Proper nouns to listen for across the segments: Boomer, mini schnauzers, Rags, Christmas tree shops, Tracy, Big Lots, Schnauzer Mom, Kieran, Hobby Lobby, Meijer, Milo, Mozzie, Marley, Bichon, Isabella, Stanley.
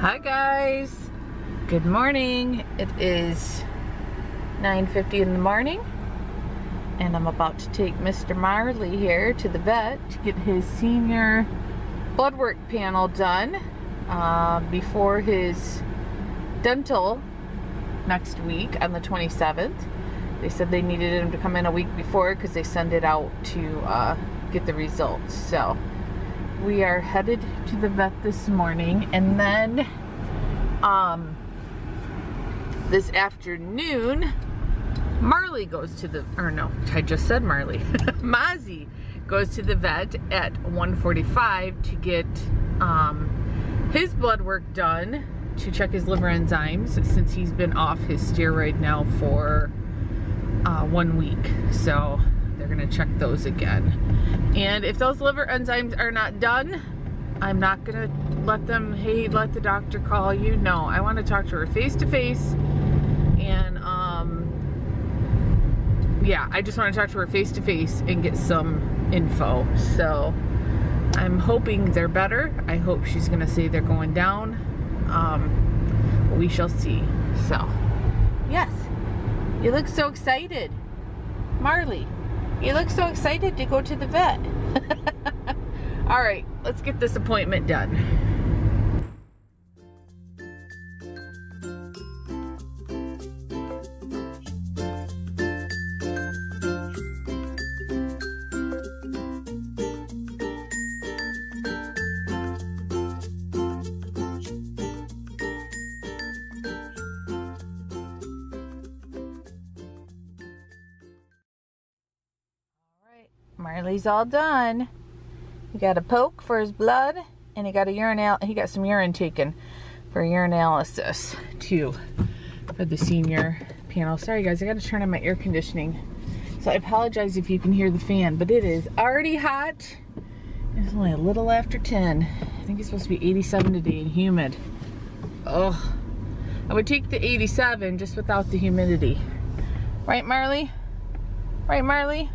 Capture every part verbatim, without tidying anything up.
Hi guys, good morning. It is nine fifty in the morning and I'm about to take Mister Marley here to the vet to get his senior blood work panel done uh, before his dental next week on the twenty-seventh. They said they needed him to come in a week before because they send it out to uh, get the results. So we are headed to the vet this morning, and then um, this afternoon Marley goes to the, or no, I just said Marley. Mozzie goes to the vet at one forty-five to get um, his blood work done to check his liver enzymes since he's been off his steroid now for uh, one week. So they're gonna check those again. And if those liver enzymes are not done, I'm not gonna let them, hey, let the doctor call you. No, I wanna talk to her face to face. And um, yeah, I just wanna talk to her face to face and get some info. So I'm hoping they're better. I hope she's gonna say they're going down. Um, we shall see, so. Yes, you look so excited. Marley, you look so excited to go to the vet. All right, let's get this appointment done. Marley's all done. He got a poke for his blood, and he got a urinal. He got some urine taken for urinalysis too for the senior panel. Sorry guys, I got to turn on my air conditioning. So I apologize if you can hear the fan, but it is already hot. It's only a little after ten. I think it's supposed to be eighty-seven today and humid. Oh, I would take the eighty-seven just without the humidity. Right, Marley? Right, Marley?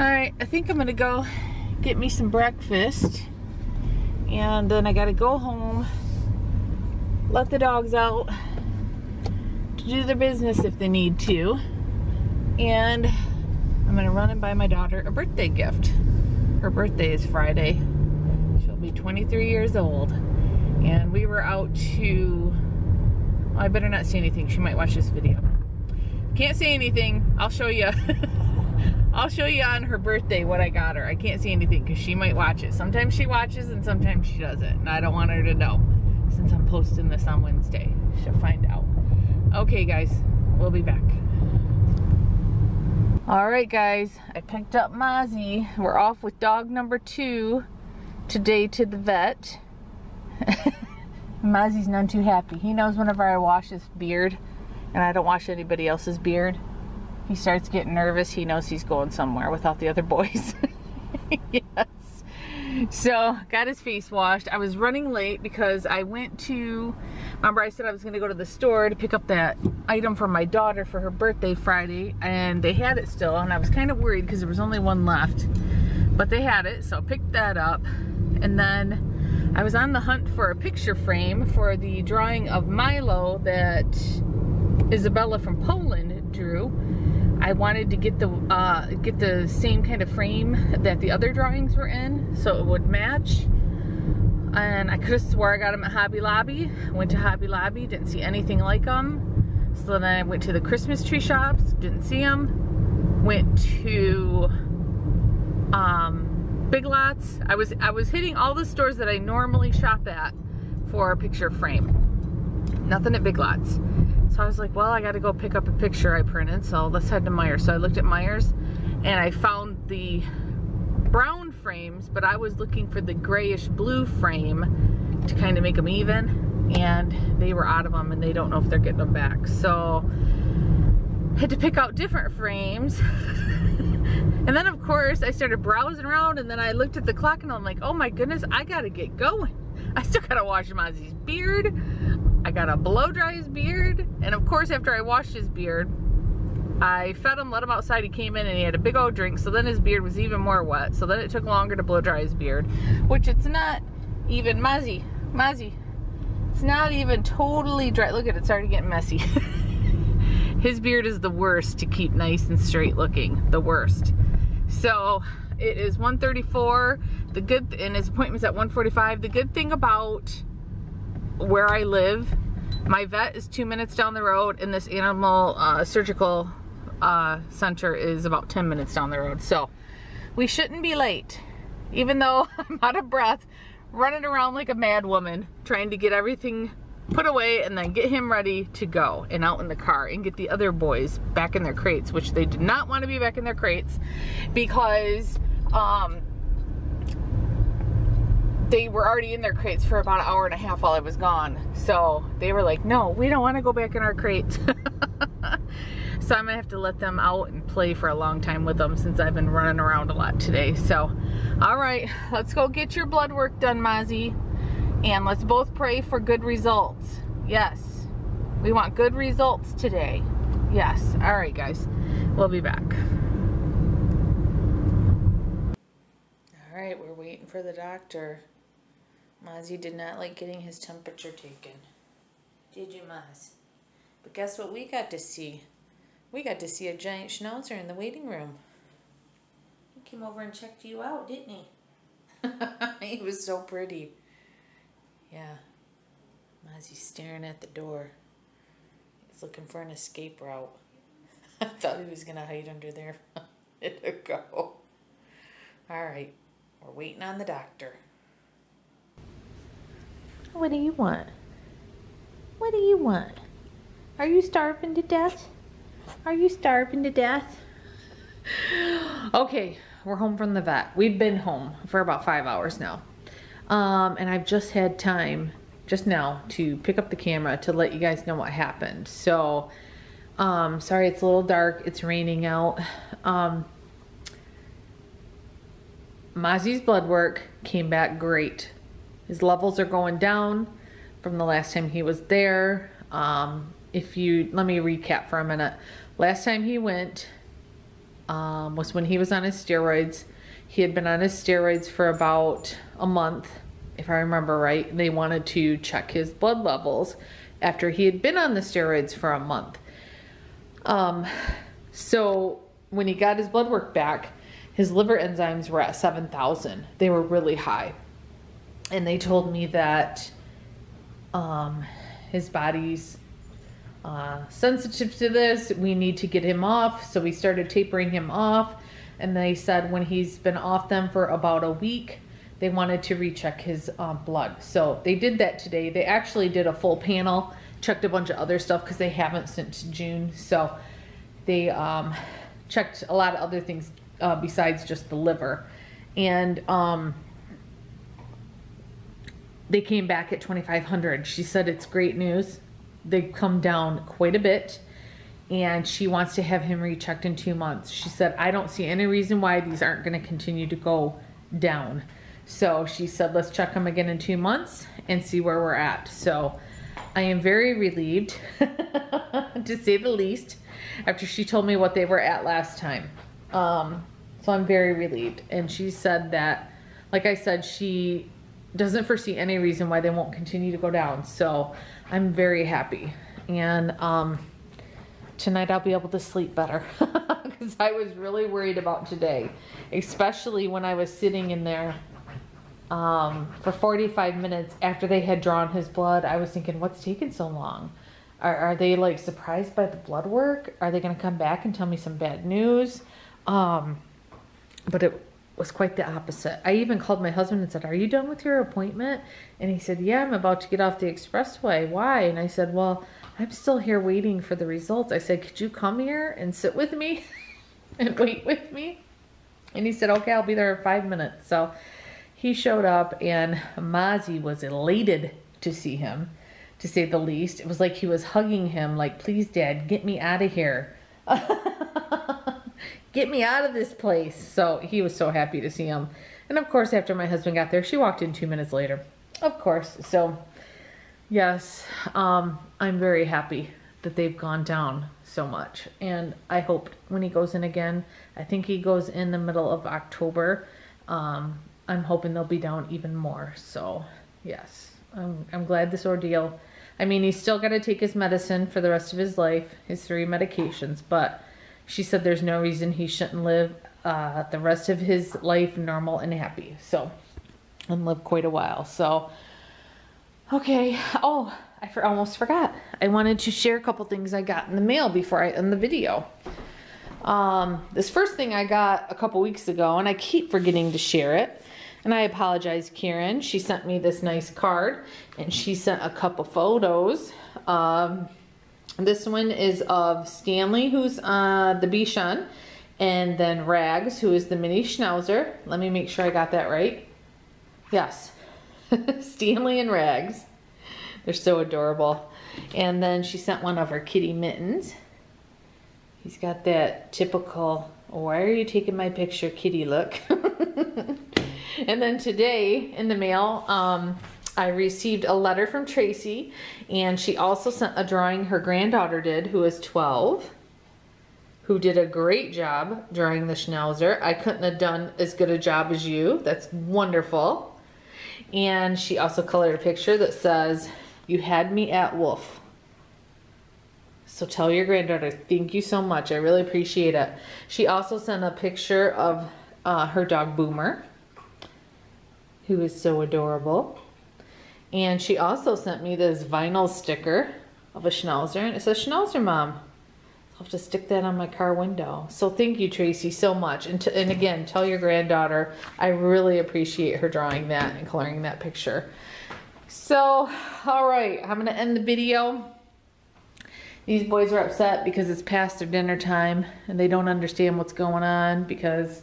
Alright, I think I'm gonna go get me some breakfast, and then I gotta go home, let the dogs out to do their business if they need to, and I'm gonna run and buy my daughter a birthday gift. Her birthday is Friday. She'll be twenty-three years old, and we were out to, well, I better not say anything, she might watch this video. Can't say anything, I'll show you. I'll show you on her birthday what I got her. I can't say anything because she might watch it. Sometimes she watches and sometimes she doesn't. And I don't want her to know since I'm posting this on Wednesday. She'll find out. Okay, guys. We'll be back. All right, guys. I picked up Mozzie. We're off with dog number two today to the vet. Mozzie's none too happy. He knows whenever I wash his beard and I don't wash anybody else's beard, he starts getting nervous. He knows he's going somewhere without the other boys. Yes. So, got his face washed. I was running late because I went to, remember I said I was going to go to the store to pick up that item for my daughter for her birthday Friday, and they had it still, and I was kind of worried because there was only one left. But they had it, so I picked that up. And then I was on the hunt for a picture frame for the drawing of Milo that Isabella from Poland drew. I wanted to get the uh, get the same kind of frame that the other drawings were in, so it would match. And I could have swore I got them at Hobby Lobby. Went to Hobby Lobby, didn't see anything like them. So then I went to the Christmas tree shops, didn't see them. Went to um, Big Lots. I was I was hitting all the stores that I normally shop at for a picture frame. Nothing at Big Lots. So I was like, well, I gotta go pick up a picture I printed, so let's head to Meijer. So I looked at Meijer's, and I found the brown frames, but I was looking for the grayish blue frame to kind of make them even, and they were out of them, and they don't know if they're getting them back. So I had to pick out different frames. And then, of course, I started browsing around, and then I looked at the clock, and I'm like, oh my goodness, I gotta get going. I still gotta wash Mozzie's beard. I gotta blow dry his beard, and of course after I washed his beard, I fed him, let him outside, he came in and he had a big old drink, so then his beard was even more wet, so then it took longer to blow dry his beard, which it's not even, Mozzie, Mozzie, It's not even totally dry. Look at it, it's already getting messy. His beard is the worst to keep nice and straight looking, the worst. So it is one thirty-four, the good, and his appointment's at one forty-five. The good thing about where I live, my vet is two minutes down the road, and this animal uh, surgical uh, center is about ten minutes down the road. So we shouldn't be late, even though I'm out of breath, running around like a mad woman, trying to get everything put away and then get him ready to go and out in the car and get the other boys back in their crates, which they did not want to be back in their crates because um, they were already in their crates for about an hour and a half while I was gone. So they were like, no, we don't want to go back in our crates. So I'm gonna have to let them out and play for a long time with them since I've been running around a lot today. So, all right, let's go get your blood work done, Mozzie. And let's both pray for good results. Yes, we want good results today. Yes, all right, guys, we'll be back. All right, we're waiting for the doctor. Mozzie did not like getting his temperature taken. Did you, Moz? But guess what we got to see? We got to see a giant schnauzer in the waiting room. He came over and checked you out, didn't he? He was so pretty. Yeah. Mozzie's staring at the door. He's looking for an escape route. I thought he was going to hide under there a minute ago. Alright. We're waiting on the doctor. What do you want? What do you want? Are you starving to death? Are you starving to death? Okay, we're home from the vet. We've been home for about five hours now. Um, and I've just had time just now to pick up the camera to let you guys know what happened. So, um, sorry, it's a little dark. It's raining out. Um, Mozzie's blood work came back great. His levels are going down from the last time he was there. Um, If you, let me recap for a minute. Last time he went um, was when he was on his steroids. He had been on his steroids for about a month, if I remember right. They wanted to check his blood levels after he had been on the steroids for a month. Um, so when he got his blood work back, his liver enzymes were at seven thousand. They were really high. And they told me that um, his body's Uh, sensitive to this, we need to get him off. So we started tapering him off, and they said when he's been off them for about a week, they wanted to recheck his uh, blood. So they did that today. They actually did a full panel, checked a bunch of other stuff because they haven't since June. So they um, checked a lot of other things uh, besides just the liver, and um, they came back at twenty-five hundred. She said it's great news. They've come down quite a bit, and she wants to have him rechecked in two months. She said, I don't see any reason why these aren't going to continue to go down. So she said, let's check him again in two months and see where we're at. So I am very relieved, to say the least, after she told me what they were at last time. Um, so I'm very relieved. And she said that, like I said, she doesn't foresee any reason why they won't continue to go down. So I'm very happy. And um, tonight I'll be able to sleep better because I was really worried about today, especially when I was sitting in there um, for forty-five minutes after they had drawn his blood. I was thinking, what's taking so long? Are, are they like surprised by the blood work? Are they going to come back and tell me some bad news? Um, but it was quite the opposite. I even called my husband and said, are you done with your appointment? And he said, yeah, I'm about to get off the expressway. Why? And I said, well, I'm still here waiting for the results. I said, could you come here and sit with me and wait with me? And he said, okay, I'll be there in five minutes. So he showed up, and Mozzie was elated to see him, to say the least. It was like he was hugging him like, please, Dad, get me out of here. Get me out of this place. So he was so happy to see him. And of course, after my husband got there, she walked in two minutes later. Of course. So yes, um, I'm very happy that they've gone down so much. And I hope when he goes in again, I think he goes in the middle of October. Um, I'm hoping they'll be down even more. So yes, I'm, I'm glad this ordeal. I mean, he's still got to take his medicine for the rest of his life, his three medications, but she said there's no reason he shouldn't live uh, the rest of his life normal and happy. So, and live quite a while. So, okay. Oh, I for almost forgot. I wanted to share a couple things I got in the mail before I end the video. Um, this first thing I got a couple weeks ago, and I keep forgetting to share it. And I apologize, Kieran. She sent me this nice card, and she sent a couple photos. Um, this one is of Stanley, who's uh, the Bichon, and then Rags, who is the mini Schnauzer. Let me make sure I got that right. Yes, Stanley and Rags. They're so adorable. And then she sent one of her kitty Mittens. He's got that typical, why are you taking my picture, kitty look. And then today in the mail, um, I received a letter from Tracy, and she also sent a drawing her granddaughter did, who is twelve, who did a great job drawing the Schnauzer. I couldn't have done as good a job as you. That's wonderful. And she also colored a picture that says, you had me at wolf. So tell your granddaughter, thank you so much. I really appreciate it. She also sent a picture of uh, her dog Boomer, who is so adorable. And she also sent me this vinyl sticker of a Schnauzer, and it says Schnauzer Mom. I'll have to stick that on my car window. So thank you, Tracy, so much. And, and again, tell your granddaughter, I really appreciate her drawing that and coloring that picture. So, all right, I'm gonna end the video. These boys are upset because it's past their dinner time and they don't understand what's going on because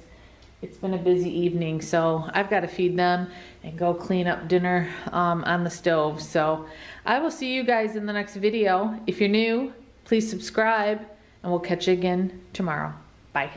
it's been a busy evening, so I've got to feed them and go clean up dinner um, on the stove. So I will see you guys in the next video. If you're new, please subscribe, and we'll catch you again tomorrow. Bye.